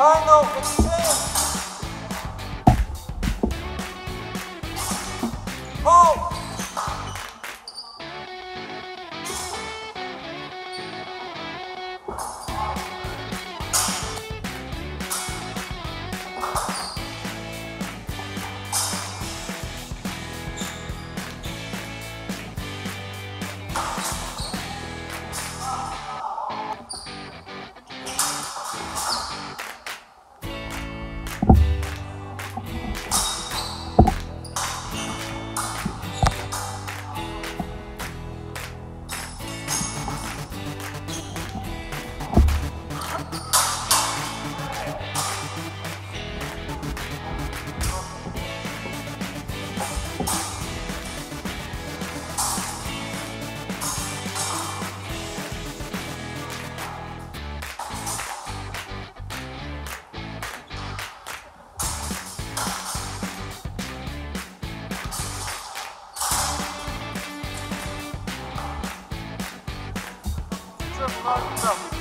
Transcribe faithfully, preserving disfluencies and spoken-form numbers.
I know for sure. Oh! Come on, come on.